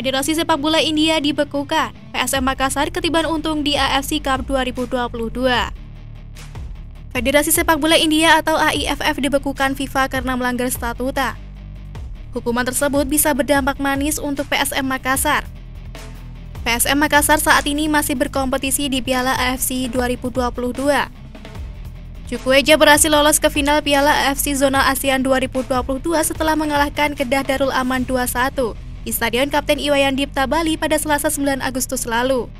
Federasi Sepak Bola India dibekukan, PSM Makassar ketiban untung di AFC Cup 2022. Federasi Sepak Bola India atau AIFF dibekukan FIFA karena melanggar statuta. Hukuman tersebut bisa berdampak manis untuk PSM Makassar. PSM Makassar saat ini masih berkompetisi di Piala AFC 2022. Juku Eja berhasil lolos ke final Piala AFC Zona ASEAN 2022 setelah mengalahkan Kedah Darul Aman 2-1 di Stadion Kapten I Wayan Dipta, Bali pada Selasa 9 Agustus lalu.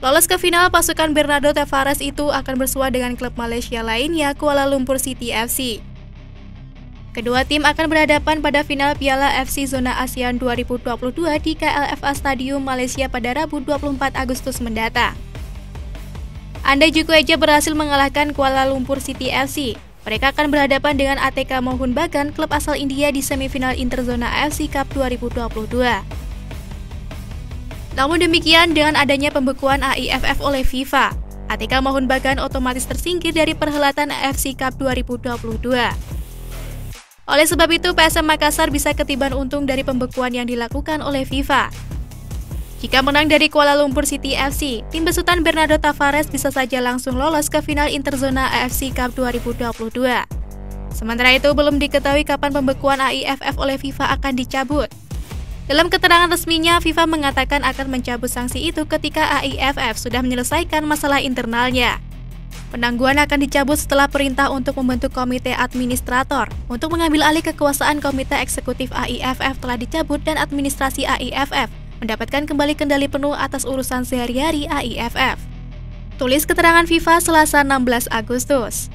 Lolos ke final, pasukan Bernardo Tavares itu akan bersua dengan klub Malaysia lainnya, Kuala Lumpur City FC. Kedua tim akan berhadapan pada final Piala AFC Zona ASEAN 2022 di KLFA Stadium Malaysia pada Rabu 24 Agustus mendatang. Andai Juku Eja berhasil mengalahkan Kuala Lumpur City FC, mereka akan berhadapan dengan ATK Mohun Bagan, klub asal India, di semifinal Interzona AFC Cup 2022. Namun demikian, dengan adanya pembekuan AIFF oleh FIFA, ATK Mohun Bagan otomatis tersingkir dari perhelatan AFC Cup 2022. Oleh sebab itu, PSM Makassar bisa ketiban untung dari pembekuan yang dilakukan oleh FIFA. Jika menang dari Kuala Lumpur City FC, tim besutan Bernardo Tavares bisa saja langsung lolos ke final Interzona AFC Cup 2022. Sementara itu, belum diketahui kapan pembekuan AIFF oleh FIFA akan dicabut. Dalam keterangan resminya, FIFA mengatakan akan mencabut sanksi itu ketika AIFF sudah menyelesaikan masalah internalnya. Penangguhan akan dicabut setelah perintah untuk membentuk komite administrator untuk mengambil alih kekuasaan komite eksekutif AIFF telah dicabut dan administrasi AIFF mendapatkan kembali kendali penuh atas urusan sehari-hari AIFF. Tulis keterangan FIFA Selasa 16 Agustus.